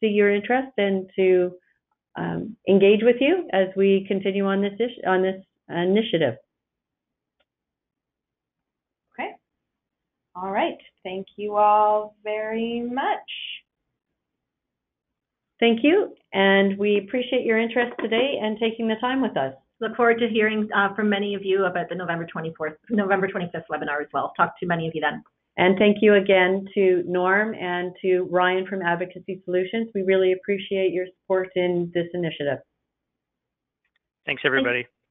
see your interest and to um, engage with you as we continue on this issue, on this initiative. Okay. All right. Thank you all very much. Thank you, and we appreciate your interest today and taking the time with us. Look forward to hearing uh, from many of you about the November twenty-fourth, November twenty-fifth webinar as well. Talk to many of you then. And thank you again to Norm and to Ryan from Advocacy Solutions. We really appreciate your support in this initiative. Thanks, everybody. Thanks.